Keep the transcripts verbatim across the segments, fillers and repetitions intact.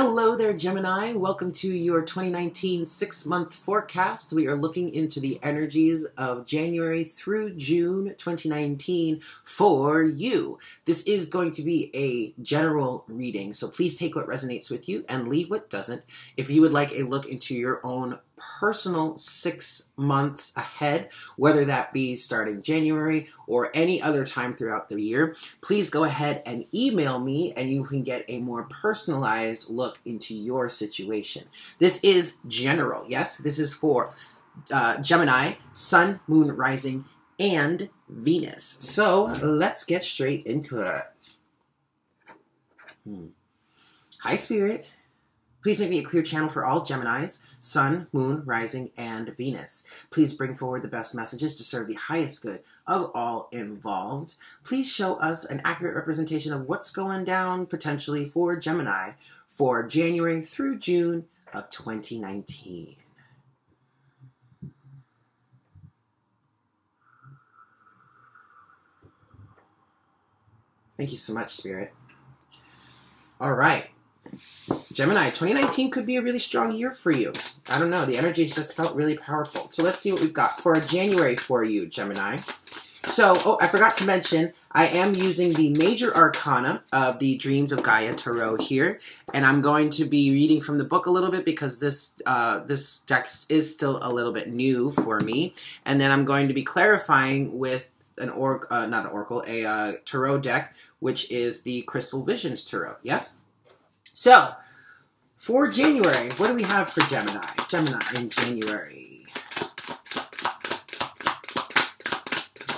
Hello there, Gemini. Welcome to your twenty nineteen six-month forecast. We are looking into the energies of January through June twenty nineteen for you. This is going to be a general reading, so please take what resonates with you and leave what doesn't. If you would like a look into your own personal six months ahead, whether that be starting January or any other time throughout the year, please go ahead and email me and you can get a more personalized look into your situation. This is general, yes? This is for uh, Gemini, Sun, Moon, Rising, and Venus. So let's get straight into it. Hmm. Hi, Spirit. Please make me a clear channel for all Geminis, Sun, Moon, Rising, and Venus. Please bring forward the best messages to serve the highest good of all involved. Please show us an accurate representation of what's going down potentially for Gemini for January through June of twenty nineteen. Thank you so much, Spirit. All right. Gemini, twenty nineteen could be a really strong year for you. I don't know. The energies just felt really powerful. So let's see what we've got for January for you, Gemini. So, oh, I forgot to mention, I am using the major arcana of the Dreams of Gaia Tarot here, and I'm going to be reading from the book a little bit because this uh, this deck is still a little bit new for me. And then I'm going to be clarifying with an or uh, not an oracle, a uh, tarot deck, which is the Crystal Visions Tarot. Yes. So, for January, what do we have for Gemini? Gemini in January.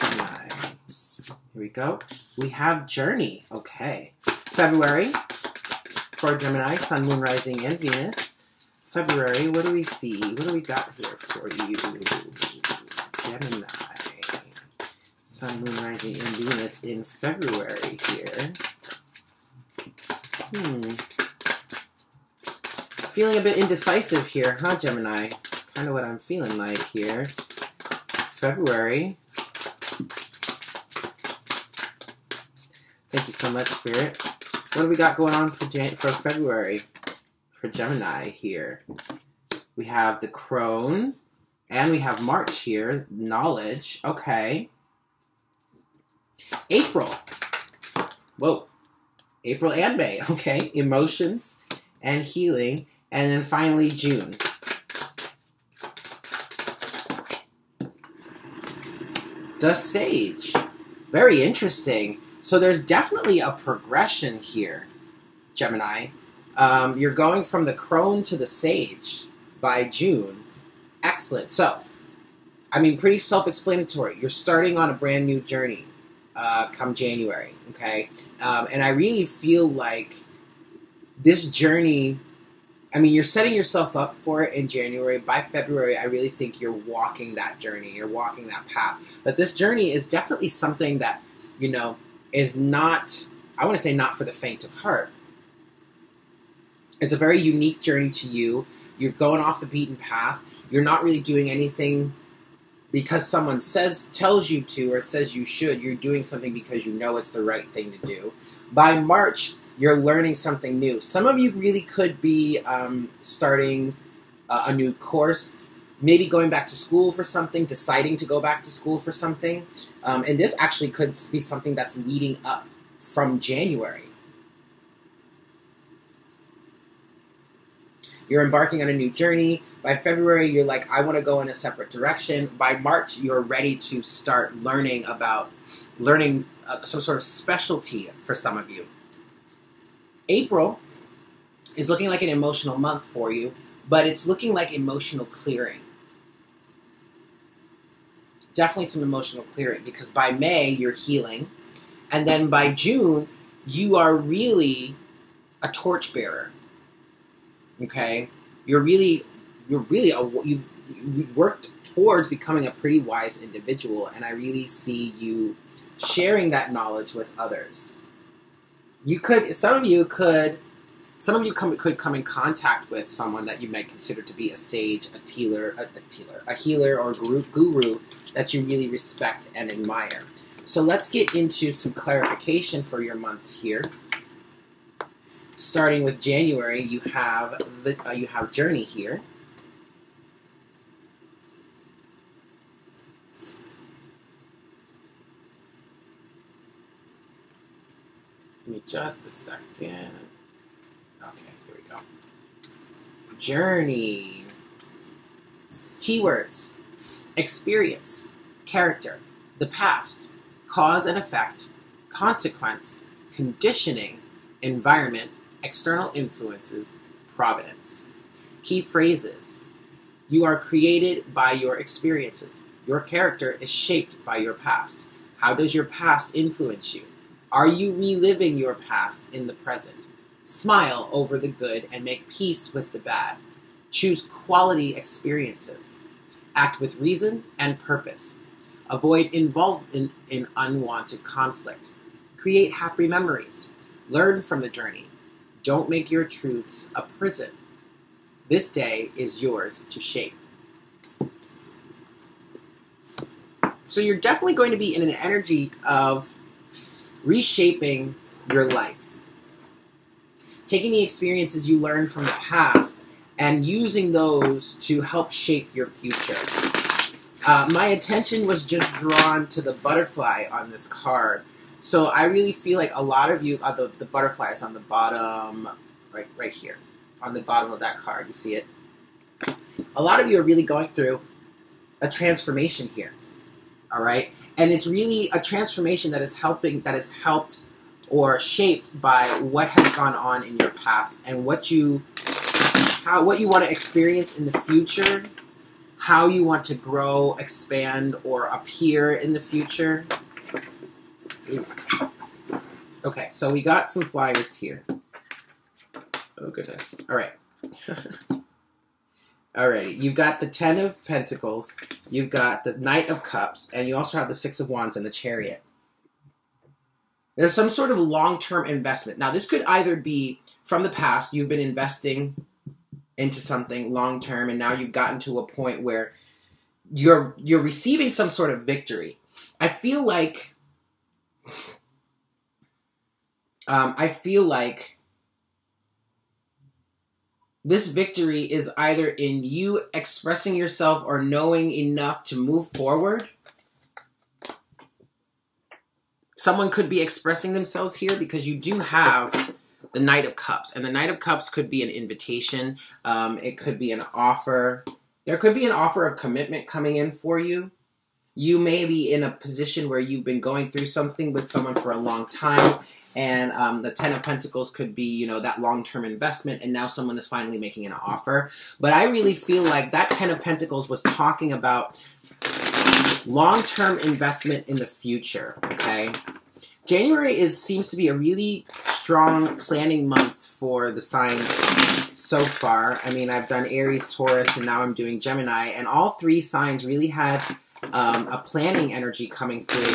Gemini. Here we go. We have Journey. Okay. February for Gemini, Sun, Moon, Rising, and Venus. February, what do we see? What do we got here for you, Gemini? Sun, Moon, Rising, and Venus in February here. Hmm. Feeling a bit indecisive here, huh, Gemini? That's kind of what I'm feeling like here. February. Thank you so much, Spirit. What do we got going on for, Jan for February? For Gemini here. We have the Crone, and we have March here. Knowledge. Okay. April. Whoa. April and May. Okay. Emotions and healing. And then finally, June. The Sage. Very interesting. So there's definitely a progression here, Gemini. Um, you're going from the Crone to the Sage by June. Excellent. So, I mean, pretty self-explanatory. You're starting on a brand new journey uh, come January, okay? Um, and I really feel like this journey, I mean, you're setting yourself up for it in January. By February, I really think you're walking that journey. You're walking that path. But this journey is definitely something that, you know, is not, I want to say not for the faint of heart. It's a very unique journey to you. You're going off the beaten path. You're not really doing anything because someone says, tells you to or says you should. You're doing something because you know it's the right thing to do. By March, you're learning something new. Some of you really could be um, starting uh, a new course, maybe going back to school for something, deciding to go back to school for something. Um, and this actually could be something that's leading up from January. You're embarking on a new journey. By February, you're like, I want to go in a separate direction. By March, you're ready to start learning about, learning uh, some sort of specialty for some of you. April is looking like an emotional month for you, but it's looking like emotional clearing. Definitely some emotional clearing, because by May, you're healing. And then by June, you are really a torchbearer. Okay? You're really, you're really, a, you've, you've worked towards becoming a pretty wise individual, and I really see you sharing that knowledge with others. You could, some of you could, some of you come, could come in contact with someone that you might consider to be a sage, a healer, a, a healer, a healer or guru, guru that you really respect and admire. So let's get into some clarification for your months here. starting with January, you have the uh, you have Journey here. Give me just a second. Okay, here we go. Journey. Keywords: experience, character, the past, cause and effect, consequence, conditioning, environment, external influences, providence. Key phrases: you are created by your experiences. Your character is shaped by your past. How does your past influence you? Are you reliving your past in the present? Smile over the good and make peace with the bad. Choose quality experiences. Act with reason and purpose. Avoid involvement in unwanted conflict. Create happy memories. Learn from the journey. Don't make your truths a prison. This day is yours to shape. So you're definitely going to be in an energy of reshaping your life. Taking the experiences you learned from the past and using those to help shape your future. Uh, my attention was just drawn to the butterfly on this card. So I really feel like a lot of you, uh, the, the butterfly is on the bottom, right, right here, on the bottom of that card. You see it? A lot of you are really going through a transformation here. All right, and it's really a transformation that is helping, that is helped or shaped by what has gone on in your past and what you, how, what you want to experience in the future, how you want to grow, expand, or appear in the future. Ooh. Okay, so we got some flyers here. Oh goodness! All right. Alrighty, you've got the Ten of Pentacles, you've got the Knight of Cups, and you also have the Six of Wands and the Chariot. There's some sort of long-term investment. Now, this could either be from the past, you've been investing into something long-term, and now you've gotten to a point where you're you're receiving some sort of victory. I feel like... Um, I feel like... This victory is either in you expressing yourself or knowing enough to move forward. Someone could be expressing themselves here because you do have the Knight of Cups. And the Knight of Cups could be an invitation. Um, it could be an offer. There could be an offer of commitment coming in for you. You may be in a position where you've been going through something with someone for a long time. And um, the Ten of Pentacles could be, you know, that long-term investment, and now someone is finally making an offer. But I really feel like that Ten of Pentacles was talking about long-term investment in the future, okay? January is seems to be a really strong planning month for the signs so far. I mean, I've done Aries, Taurus, and now I'm doing Gemini, and all three signs really had um, a planning energy coming through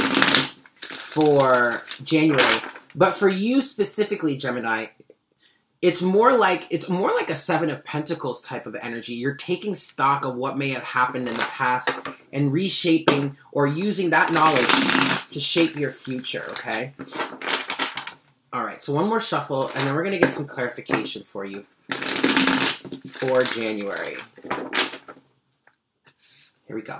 for January. But for you specifically, Gemini, it's more like it's more like a Seven of Pentacles type of energy. You're taking stock of what may have happened in the past and reshaping or using that knowledge to shape your future, okay? All right, so one more shuffle, and then we're going to get some clarification for you for January. Here we go.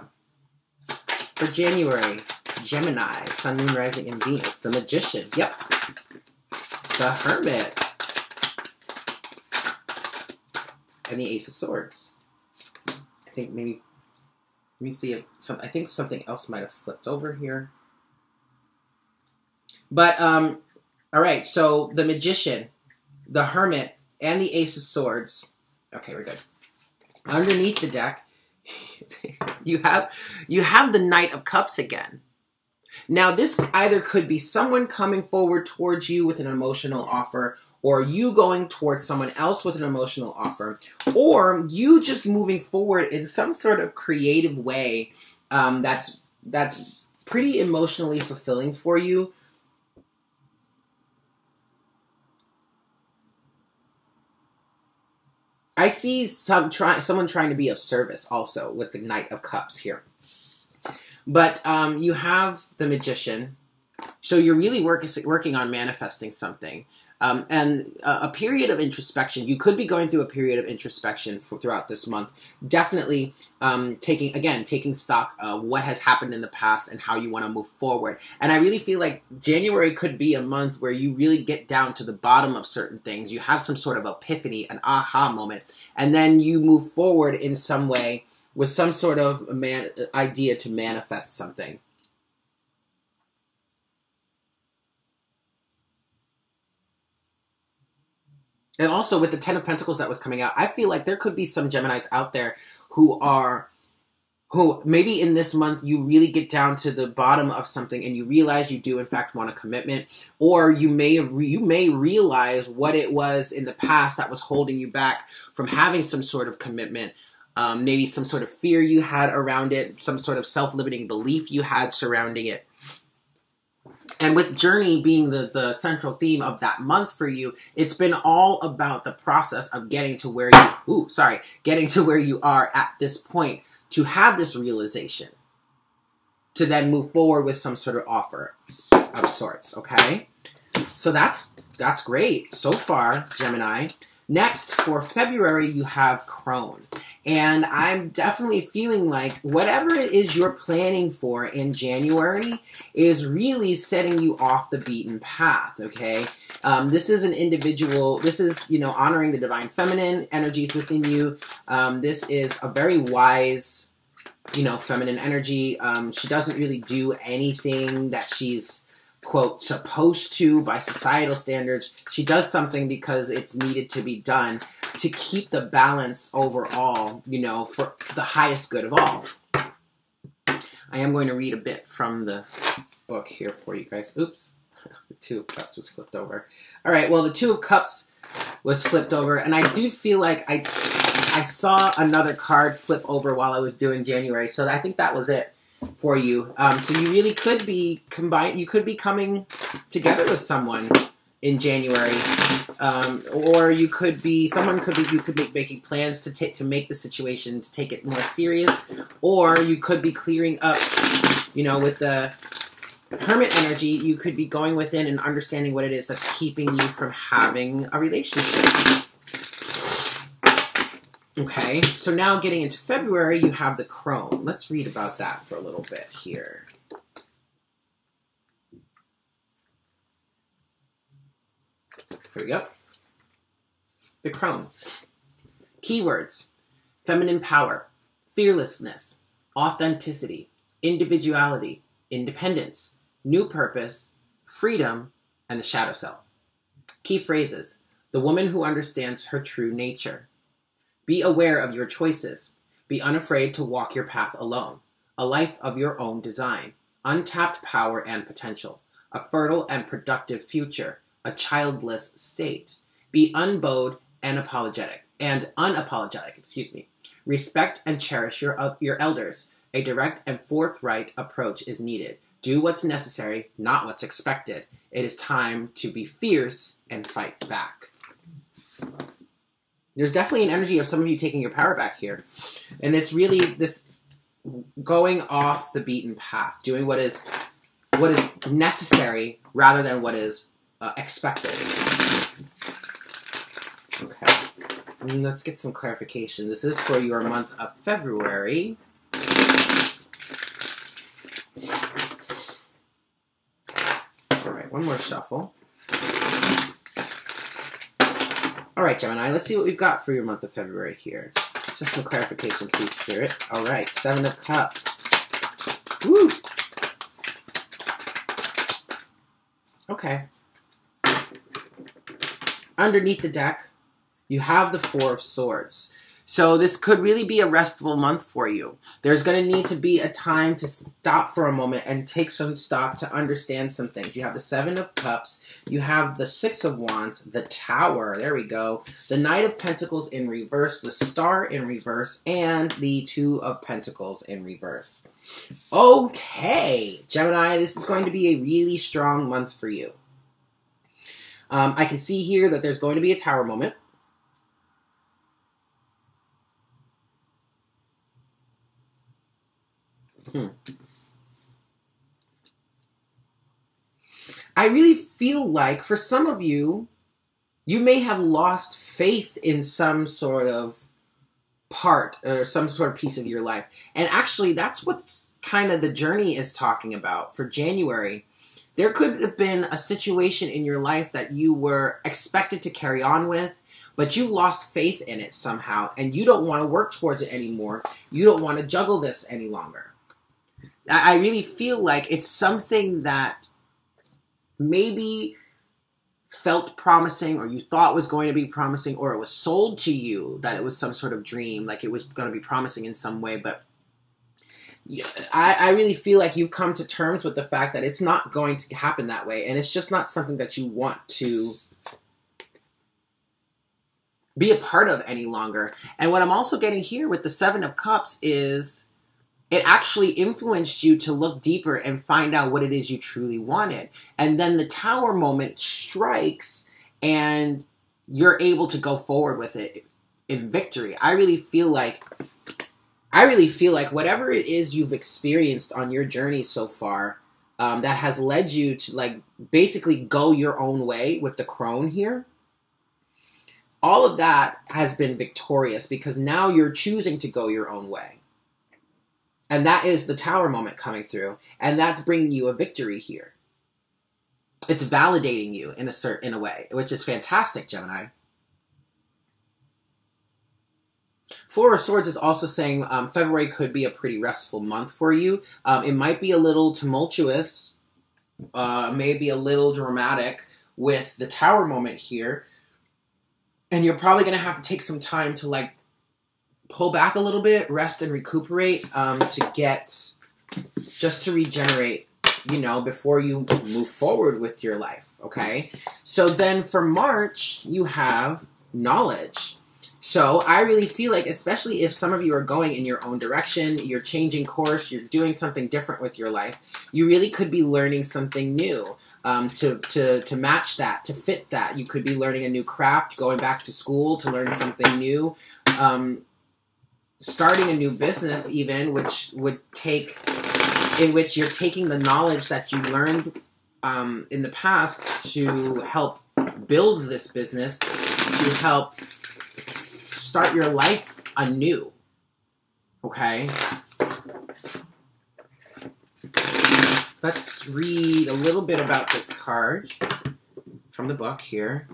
For January, Gemini, Sun, Moon, Rising, and Venus. The Magician. Yep. The Hermit. And the Ace of Swords. I think maybe... Let me see if... Some, I think something else might have flipped over here. But, um... Alright, so the Magician, the Hermit, and the Ace of Swords. Okay, we're good. Underneath the deck, you have you have the Knight of Cups again. Now, this either could be someone coming forward towards you with an emotional offer, or you going towards someone else with an emotional offer, or you just moving forward in some sort of creative way um, that's that's pretty emotionally fulfilling for you. I see some try, someone trying to be of service also with the Knight of Cups here. But um, you have the Magician, so you're really work, working on manifesting something. Um, and uh, a period of introspection. You could be going through a period of introspection for, throughout this month. Definitely um, taking, again, taking stock of what has happened in the past and how you want to move forward. And I really feel like January could be a month where you really get down to the bottom of certain things. You have some sort of epiphany, an aha moment, and then you move forward in some way with some sort of man idea to manifest something. And also with the Ten of Pentacles that was coming out, I feel like there could be some Geminis out there who are, who maybe in this month you really get down to the bottom of something and you realize you do in fact want a commitment, or you may have re you may realize what it was in the past that was holding you back from having some sort of commitment. Um, maybe some sort of fear you had around it, some sort of self-limiting belief you had surrounding it. And with Journey being the, the central theme of that month for you, it's been all about the process of getting to where you, ooh, sorry, getting to where you are at this point to have this realization, to then move forward with some sort of offer of sorts, okay? So that's, that's great so far, Gemini. Next, for February, you have Crone. And I'm definitely feeling like whatever it is you're planning for in January is really setting you off the beaten path, okay? Um, this is an individual, this is, you know, honoring the divine feminine energies within you. Um, this is a very wise, you know, feminine energy. Um, she doesn't really do anything that she's, quote, supposed to by societal standards. She does something because it's needed to be done to keep the balance overall, you know, for the highest good of all. I am going to read a bit from the book here for you guys. Oops, the Two of Cups was flipped over. All right, well, the Two of Cups was flipped over, and I do feel like I, I saw another card flip over while I was doing January, so I think that was it for you. Um, so you really could be combined, you could be coming together with someone in January, um, or you could be, someone could be, you could be making plans to take, to make the situation, to take it more serious, or you could be clearing up, you know, with the Hermit energy, you could be going within and understanding what it is that's keeping you from having a relationship. Okay, so now getting into February, you have the Crone. Let's read about that for a little bit here. Here we go. The Crone. Keywords: feminine power, fearlessness, authenticity, individuality, independence, new purpose, freedom, and the shadow self. Key phrases: the woman who understands her true nature. Be aware of your choices. Be unafraid to walk your path alone. A life of your own design. Untapped power and potential. A fertile and productive future. A childless state. Be unbowed and apologetic. And unapologetic, excuse me. Respect and cherish your, uh, your elders. A direct and forthright approach is needed. Do what's necessary, not what's expected. It is time to be fierce and fight back. There's definitely an energy of some of you taking your power back here. And it's really this going off the beaten path, doing what is what is necessary rather than what is uh, expected. Okay. And let's get some clarification. This is for your month of February. All right, one more shuffle. All right, Gemini, let's see what we've got for your month of February here. Just some clarification, please, Spirit. All right, Seven of Cups. Woo! Okay. Underneath the deck, you have the Four of Swords. So this could really be a restful month for you. There's going to need to be a time to stop for a moment and take some stock to understand some things. You have the Seven of Cups. You have the Six of Wands, the Tower. There we go. The Knight of Pentacles in reverse, the Star in reverse, and the Two of Pentacles in reverse. Okay, Gemini, this is going to be a really strong month for you. Um, I can see here that there's going to be a Tower moment. Hmm. I really feel like for some of you, You may have lost faith in some sort of part or some sort of piece of your life. And actually, that's what's kind of the journey is talking about for January. There could have been a situation in your life that you were expected to carry on with, but you lost faith in it somehow, and you don't want to work towards it anymore. You don't want to juggle this any longer. I really feel like it's something that maybe felt promising, or you thought was going to be promising, or it was sold to you that it was some sort of dream, like it was going to be promising in some way. But I, I really feel like you've come to terms with the fact that it's not going to happen that way, and it's just not something that you want to be a part of any longer. And what I'm also getting here with the Seven of Cups is it actually influenced you to look deeper and find out what it is you truly wanted. And then the Tower moment strikes and you're able to go forward with it in victory. I really feel like, I really feel like whatever it is you've experienced on your journey so far, um, that has led you to like basically go your own way with the crone here, all of that has been victorious because now you're choosing to go your own way. And that is the Tower moment coming through. And that's bringing you a victory here. It's validating you in a certain in a way, which is fantastic, Gemini. Four of Swords is also saying um, February could be a pretty restful month for you. Um, it might be a little tumultuous, uh, maybe a little dramatic with the Tower moment here. And you're probably going to have to take some time to like pull back a little bit, rest and recuperate, um, to get, just to regenerate, you know, before you move forward with your life, okay? So then for March, you have knowledge. So I really feel like, especially if some of you are going in your own direction, you're changing course, you're doing something different with your life, you really could be learning something new um, to, to, to match that, to fit that. You could be learning a new craft, going back to school to learn something new, um, starting a new business even, which would take, in which you're taking the knowledge that you learned um, in the past to help build this business, to help start your life anew, okay? Let's read a little bit about this card from the book here.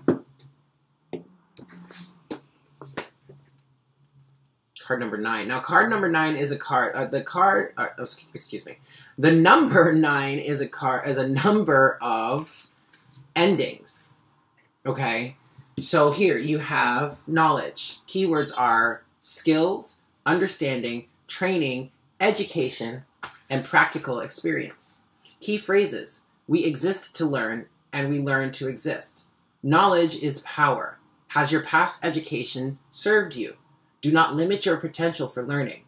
Card number nine. Now, card number nine is a card. Uh, the card, uh, excuse me, the number nine is a card is a number of endings. Okay, so here you have knowledge. Keywords are skills, understanding, training, education, and practical experience. Key phrases: we exist to learn, and we learn to exist. Knowledge is power. Has your past education served you? Do not limit your potential for learning.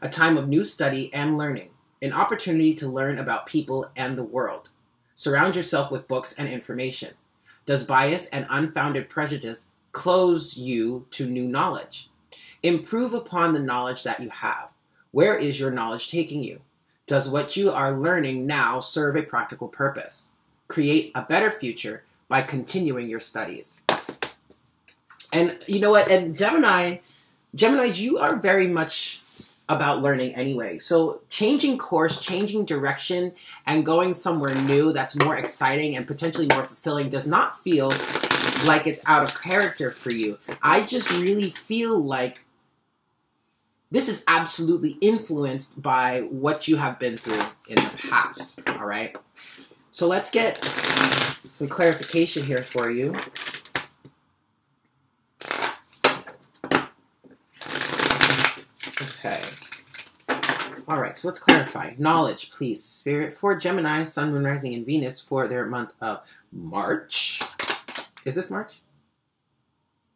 A time of new study and learning. An opportunity to learn about people and the world. Surround yourself with books and information. Does bias and unfounded prejudice close you to new knowledge? Improve upon the knowledge that you have. Where is your knowledge taking you? Does what you are learning now serve a practical purpose? Create a better future by continuing your studies. And you know what? And Gemini... Geminis, you are very much about learning anyway. So changing course, changing direction, and going somewhere new that's more exciting and potentially more fulfilling does not feel like it's out of character for you. I just really feel like this is absolutely influenced by what you have been through in the past, all right? So let's get some clarification here for you. Okay. All right, so let's clarify. Knowledge, please, Spirit. For Gemini, Sun, Moon, Rising, and Venus for their month of March. Is this March?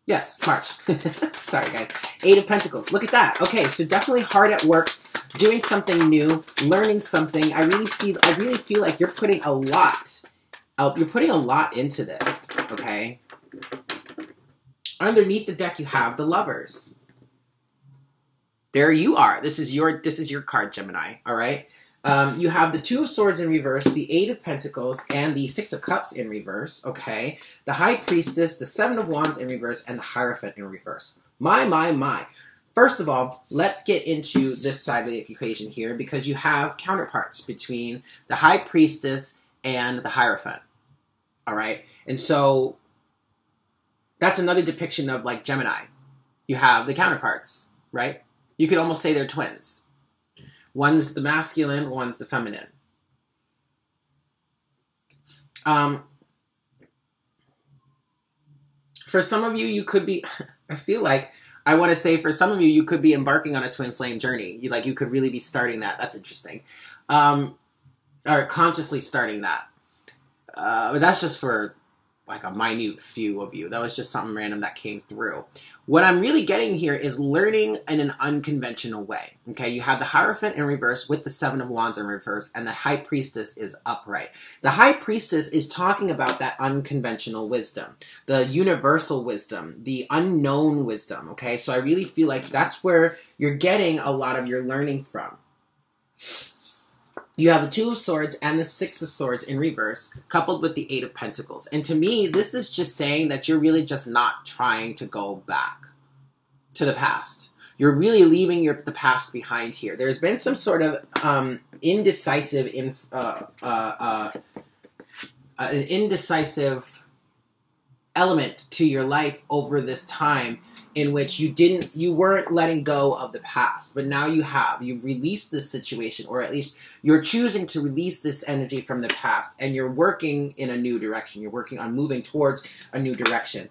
Yes, March. Sorry, guys. Eight of Pentacles. Look at that. Okay, so definitely hard at work, doing something new, learning something. I really see. I really feel like you're putting a lot. Uh, you're putting a lot into this, okay? Underneath the deck, you have the Lovers. There you are. This is your this is your card, Gemini. All right. Um, you have the Two of Swords in reverse, the Eight of Pentacles, and the Six of Cups in reverse, okay? The High Priestess, the Seven of Wands in reverse, and the Hierophant in reverse. My, my, my. First of all, let's get into this side of the equation here, because you have counterparts between the High Priestess and the Hierophant, all right? And so that's another depiction of, like, Gemini. You have the counterparts, right? You could almost say they're twins. One's the masculine, one's the feminine. Um, for some of you, you could be, I feel like, I want to say for some of you, you could be embarking on a twin flame journey. You, like, you could really be starting that. That's interesting. Um, or consciously starting that. Uh, but that's just for, like, a minute few of you. That was just something random that came through. What I'm really getting here is learning in an unconventional way, okay? You have the Hierophant in reverse with the Seven of Wands in reverse, and the High Priestess is upright. The High Priestess is talking about that unconventional wisdom, the universal wisdom, the unknown wisdom, okay? So I really feel like that's where you're getting a lot of your learning from. You have the Two of Swords and the Six of Swords in reverse, coupled with the Eight of Pentacles. And to me, this is just saying that you're really just not trying to go back to the past. You're really leaving your, the past behind here. There's been some sort of um, indecisive, inf uh, uh, uh, an indecisive element to your life over this time, in which you didn't, you weren't letting go of the past, but now you have. You've released this situation, or at least you're choosing to release this energy from the past, and you're working in a new direction. You're working on moving towards a new direction.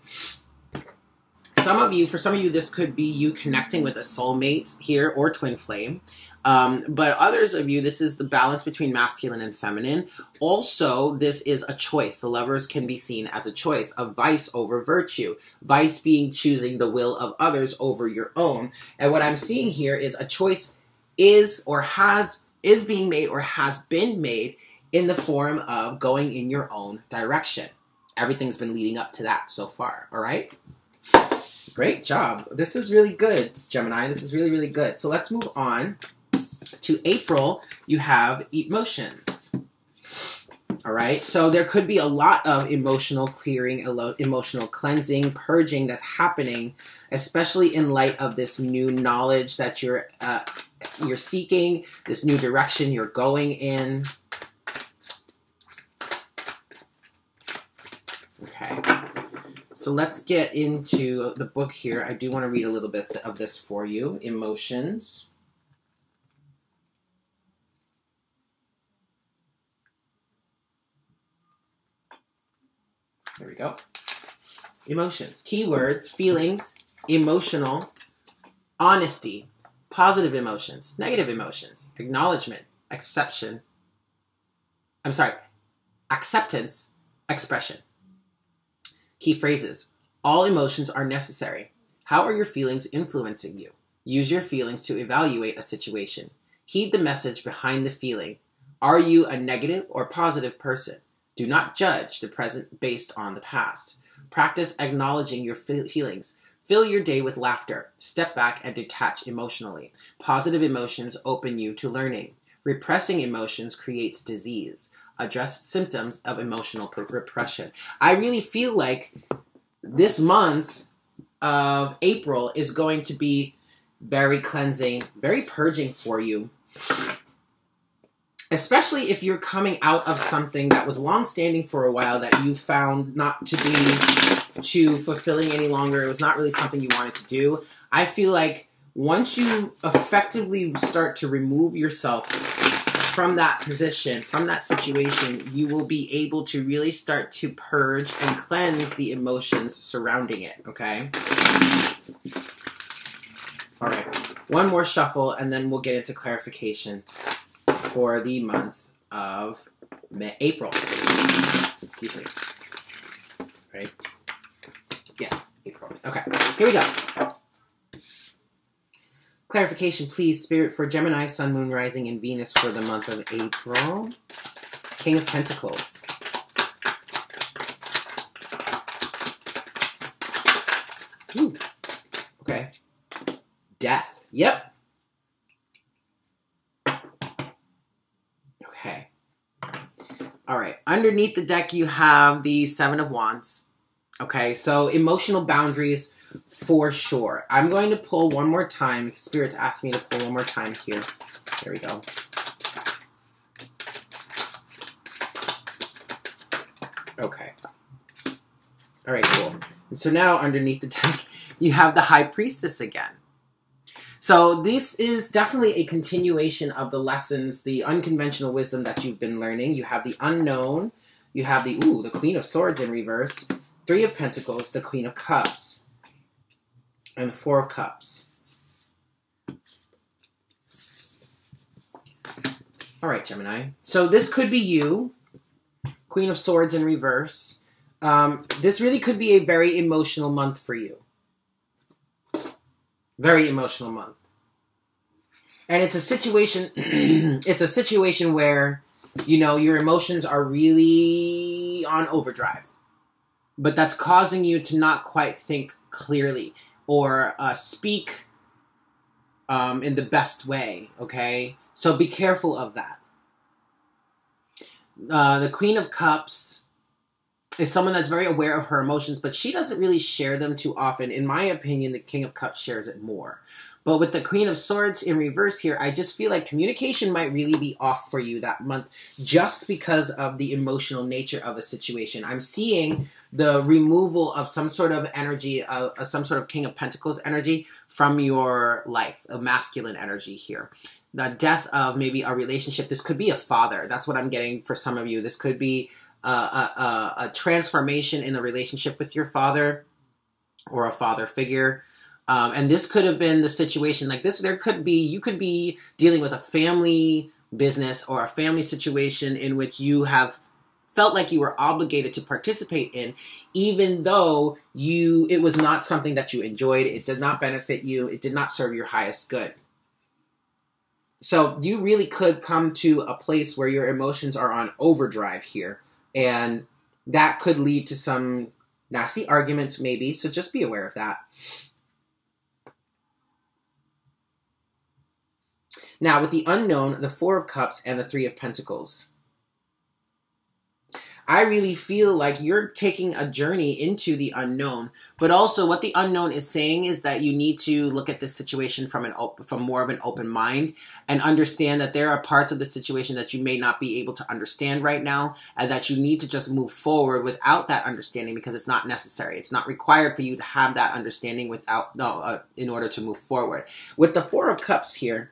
Some of you, for some of you, this could be you connecting with a soulmate here or twin flame. Um, but others of you, this is the balance between masculine and feminine. Also, this is a choice. The Lovers can be seen as a choice, a vice over virtue. Vice being choosing the will of others over your own. And what I'm seeing here is a choice is or has, is being made or has been made in the form of going in your own direction. Everything's been leading up to that so far, all right? Great job. This is really good, Gemini. This is really, really good. So let's move on. To April, you have emotions, all right? So there could be a lot of emotional clearing, emotional cleansing, purging that's happening, especially in light of this new knowledge that you're, uh, you're seeking, this new direction you're going in. Okay, so let's get into the book here. I do want to read a little bit of this for you, emotions. There we go. Emotions. Keywords, feelings, emotional, honesty, positive emotions, negative emotions, acknowledgement, exception. I'm sorry, acceptance, expression. Key phrases. All emotions are necessary. How are your feelings influencing you? Use your feelings to evaluate a situation. Heed the message behind the feeling. Are you a negative or positive person? Do not judge the present based on the past. Practice acknowledging your feelings. Fill your day with laughter. Step back and detach emotionally. Positive emotions open you to learning. Repressing emotions creates disease. Address symptoms of emotional repression. I really feel like this month of April is going to be very cleansing, very purging for you. Especially if you're coming out of something that was long-standing for a while that you found not to be too fulfilling any longer. It was not really something you wanted to do. I feel like once you effectively start to remove yourself from that position, from that situation, you will be able to really start to purge and cleanse the emotions surrounding it, okay? All right, one more shuffle, and then we'll get into clarification for the month of May, April. Excuse me. Right? Yes, April. Okay, here we go. Clarification, please, Spirit, for Gemini, Sun, Moon, Rising, and Venus for the month of April. King of Pentacles. Ooh. Okay. Death. Yep. All right. Underneath the deck, you have the Seven of Wands. Okay. So emotional boundaries for sure. I'm going to pull one more time. Spirit's asked me to pull one more time here. There we go. Okay. All right, cool. And so now underneath the deck, you have the High Priestess again. So this is definitely a continuation of the lessons, the unconventional wisdom that you've been learning. You have the unknown. You have the, ooh, the Queen of Swords in reverse, Three of Pentacles, the Queen of Cups, and the Four of Cups. All right, Gemini. So this could be you, Queen of Swords in reverse. Um, this really could be a very emotional month for you. Very emotional month. And it's a situation, it's a situation where, you know, your emotions are really on overdrive. But that's causing you to not quite think clearly or uh, speak um, in the best way, okay? So be careful of that. Uh, the Queen of Cups is someone that's very aware of her emotions, but she doesn't really share them too often. In my opinion, the King of Cups shares it more. But with the Queen of Swords in reverse here, I just feel like communication might really be off for you that month just because of the emotional nature of a situation. I'm seeing the removal of some sort of energy, uh, some sort of King of Pentacles energy from your life, a masculine energy here. The death of maybe a relationship. This could be a father. That's what I'm getting for some of you. This could be Uh, a, a, a transformation in the relationship with your father or a father figure. Um, and this could have been the situation like this. There could be, you could be dealing with a family business or a family situation in which you have felt like you were obligated to participate in, even though you, it was not something that you enjoyed. It did not benefit you. It did not serve your highest good. So you really could come to a place where your emotions are on overdrive here. And that could lead to some nasty arguments, maybe. So just be aware of that. Now, with the unknown, the Four of Cups and the Three of Pentacles, I really feel like you're taking a journey into the unknown. But also what the unknown is saying is that you need to look at this situation from an op from more of an open mind and understand that there are parts of the situation that you may not be able to understand right now and that you need to just move forward without that understanding because it's not necessary. It's not required for you to have that understanding without no, uh, in order to move forward. With the Four of Cups here,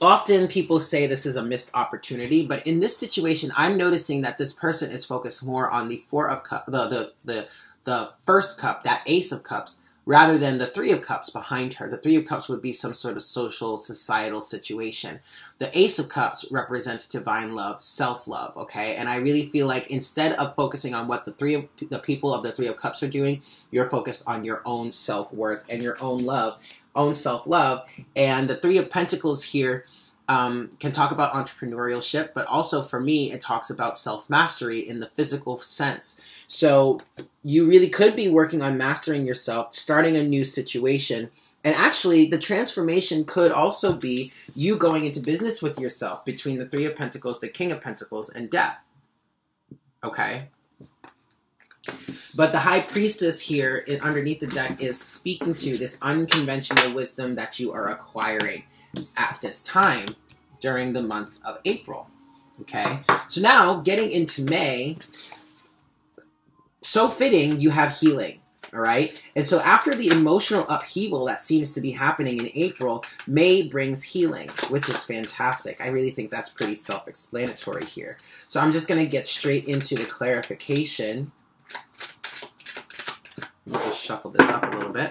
often people say this is a missed opportunity, but in this situation, I'm noticing that this person is focused more on the Four of Cups, the, the, the, the first cup, that Ace of Cups, rather than the Three of Cups behind her. The Three of Cups would be some sort of social, societal situation. The Ace of Cups represents divine love, self-love, okay? And I really feel like instead of focusing on what the three of, the people of the Three of Cups are doing, you're focused on your own self-worth and your own love, own self-love. And the Three of Pentacles here um, can talk about entrepreneurship, but also for me, it talks about self-mastery in the physical sense. So you really could be working on mastering yourself, starting a new situation. And actually, the transformation could also be you going into business with yourself between the Three of Pentacles, the King of Pentacles, and Death. Okay? But the High Priestess here underneath the deck is speaking to this unconventional wisdom that you are acquiring at this time during the month of April. Okay, so now getting into May, so fitting you have healing, all right? And so after the emotional upheaval that seems to be happening in April, May brings healing, which is fantastic. I really think that's pretty self-explanatory here. So I'm just going to get straight into the clarification. We'll just shuffle this up a little bit.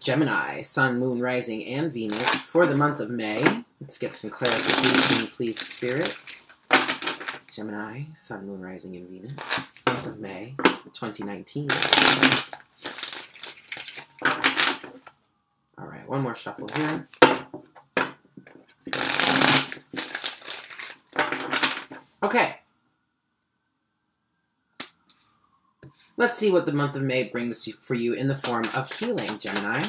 Gemini, Sun, Moon, Rising, and Venus for the month of May. Let's get some clarification, please, Spirit. Gemini, Sun, Moon, Rising, and Venus, month of May, twenty nineteen. All right, one more shuffle here. Okay, Let's see what the month of May brings for you in the form of healing, Gemini.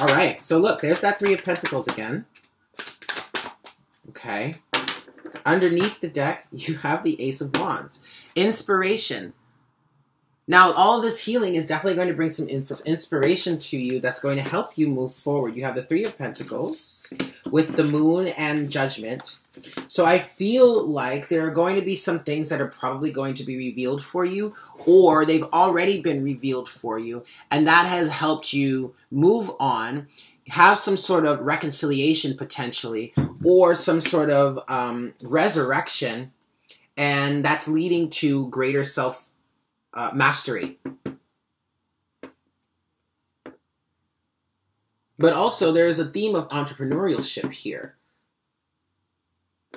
All right, so look, there's that Three of Pentacles again. Okay. Underneath the deck, you have the Ace of Wands. Inspiration. Now, all this healing is definitely going to bring some inspiration to you that's going to help you move forward. You have the Three of Pentacles with the Moon and Judgment. So I feel like there are going to be some things that are probably going to be revealed for you, or they've already been revealed for you, and that has helped you move on, have some sort of reconciliation potentially, or some sort of um, resurrection, and that's leading to greater self uh, mastery. But also there's a theme of entrepreneurship here.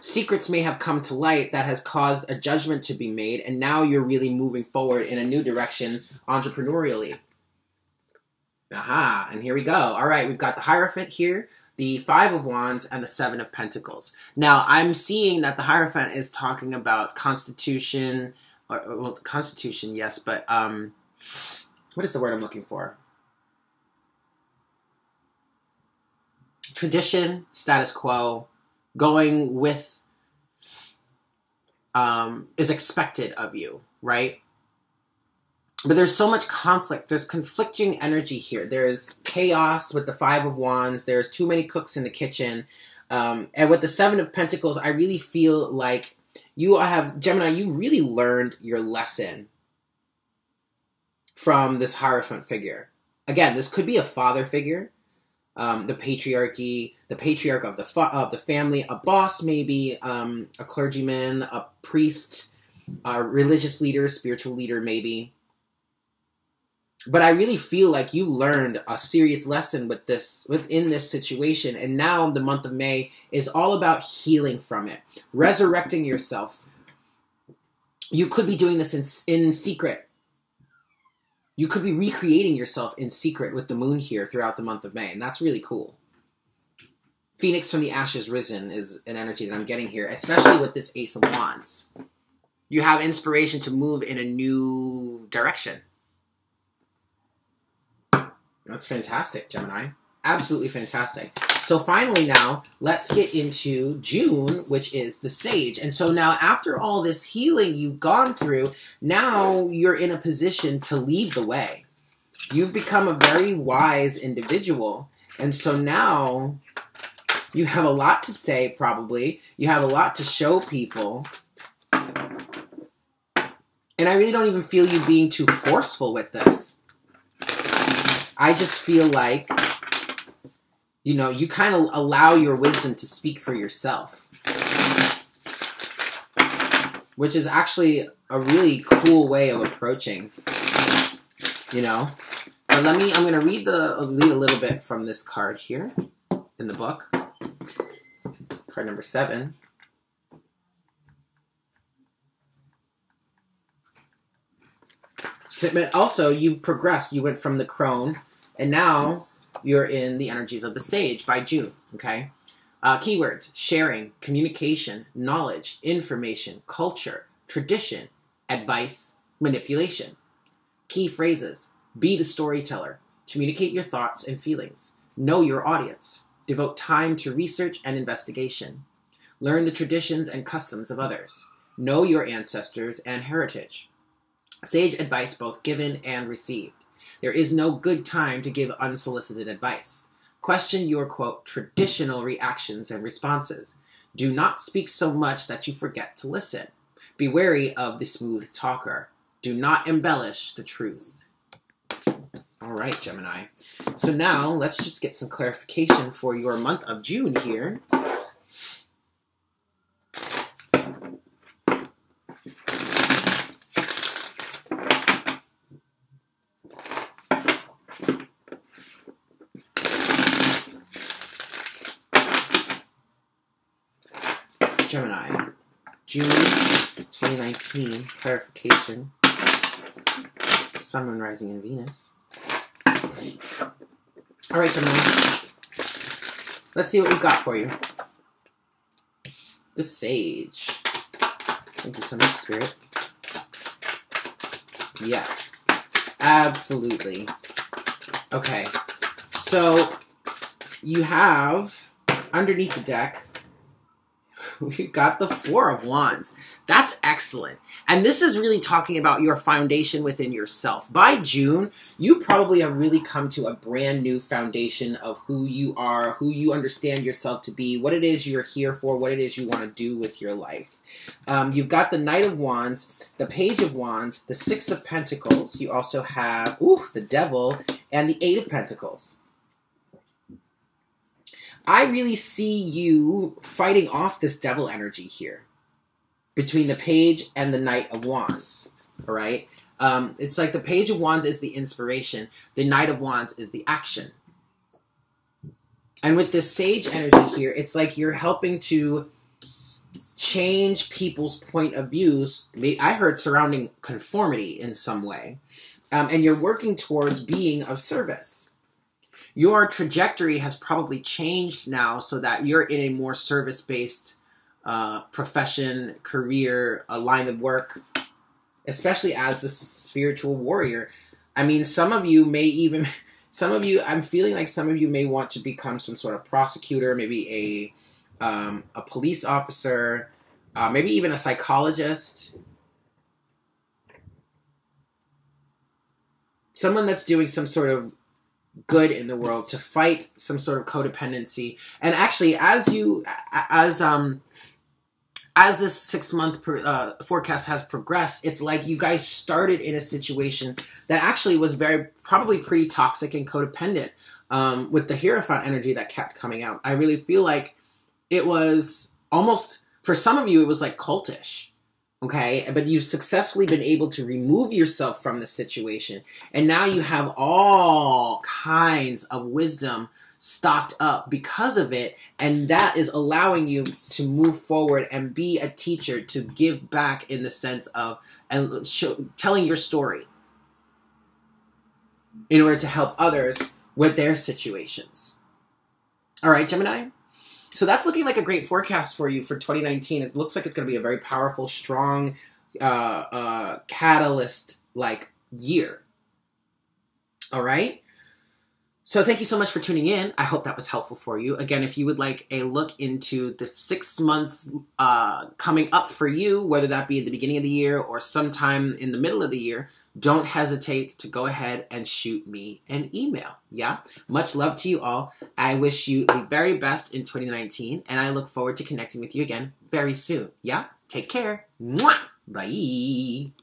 Secrets may have come to light that has caused a judgment to be made, and now you're really moving forward in a new direction entrepreneurially. Aha, and here we go. All right, we've got the Hierophant here, the Five of Wands, and the Seven of Pentacles. Now, I'm seeing that the Hierophant is talking about constitution, or, well, constitution, yes, but um, what is the word I'm looking for? Tradition, status quo, going with um, is expected of you, right? But there's so much conflict. There's conflicting energy here. There's chaos with the Five of Wands. There's too many cooks in the kitchen. Um, and with the Seven of Pentacles, I really feel like you have, Gemini, you really learned your lesson from this Hierophant figure. Again, this could be a father figure. Um, the patriarchy, the patriarch of the fa of the family, a boss maybe, um, a clergyman, a priest, a religious leader, spiritual leader maybe. But I really feel like you learned a serious lesson with this within this situation, and now the month of May is all about healing from it, resurrecting yourself. You could be doing this in, in secret. You could be recreating yourself in secret with the Moon here throughout the month of May, and that's really cool. Phoenix from the Ashes Risen is an energy that I'm getting here, especially with this Ace of Wands. You have inspiration to move in a new direction. That's fantastic, Gemini. Absolutely fantastic. So finally now, let's get into June, which is the Sage. And so now after all this healing you've gone through, now you're in a position to lead the way. You've become a very wise individual. And so now you have a lot to say, probably. You have a lot to show people. And I really don't even feel you being too forceful with this. I just feel like, you know, you kind of allow your wisdom to speak for yourself, which is actually a really cool way of approaching, you know. But let me, I'm going to read the read a little bit from this card here in the book, card number seven. But also, you've progressed. You went from the crone, and now you're in the energies of the Sage by June, okay? Uh, keywords, sharing, communication, knowledge, information, culture, tradition, advice, manipulation. Key phrases, be the storyteller, communicate your thoughts and feelings, know your audience, devote time to research and investigation, learn the traditions and customs of others, know your ancestors and heritage. Sage advice both given and received. There is no good time to give unsolicited advice. Question your, quote, traditional reactions and responses. Do not speak so much that you forget to listen. Be wary of the smooth talker. Do not embellish the truth. All right, Gemini. So now let's just get some clarification for your month of June here. Gemini, June twenty nineteen, clarification, Sun, Moon, Rising, and Venus. All right, Gemini, let's see what we've got for you. The Sage. Thank you so much, Spirit. Yes. Absolutely. Okay. So, you have, underneath the deck, we've got the Four of Wands. That's excellent. And this is really talking about your foundation within yourself. By June, you probably have really come to a brand new foundation of who you are, who you understand yourself to be, what it is you're here for, what it is you want to do with your life. Um, you've got the Knight of Wands, the Page of Wands, the Six of Pentacles. You also have, ooh, the Devil, and the Eight of Pentacles. I really see you fighting off this devil energy here between the Page and the Knight of Wands, all right? Um, it's like the Page of Wands is the inspiration. The Knight of Wands is the action. And with this sage energy here, it's like you're helping to change people's point of views. I heard surrounding conformity in some way. Um, and you're working towards being of service. Your trajectory has probably changed now so that you're in a more service-based uh, profession, career, a line of work, especially as the spiritual warrior. I mean, some of you may even, some of you, I'm feeling like some of you may want to become some sort of prosecutor, maybe a, um, a police officer, uh, maybe even a psychologist. Someone that's doing some sort of good in the world to fight some sort of codependency. And actually, as you, as um, as this six month per, uh, forecast has progressed, it's like you guys started in a situation that actually was very probably pretty toxic and codependent. Um, with the Hierophant energy that kept coming out, I really feel like it was almost for some of you it was like cultish. Okay, but you've successfully been able to remove yourself from the situation. And now you have all kinds of wisdom stocked up because of it. And that is allowing you to move forward and be a teacher, to give back in the sense of and show, telling your story in order to help others with their situations. All right, Gemini? So that's looking like a great forecast for you for twenty nineteen. It looks like it's going to be a very powerful, strong, uh, uh, catalyst-like year. All right? So thank you so much for tuning in. I hope that was helpful for you. Again, if you would like a look into the six months uh, coming up for you, whether that be at the beginning of the year or sometime in the middle of the year, don't hesitate to go ahead and shoot me an email. Yeah? Much love to you all. I wish you the very best in twenty nineteen, and I look forward to connecting with you again very soon. Yeah? Take care. Mwah! Bye.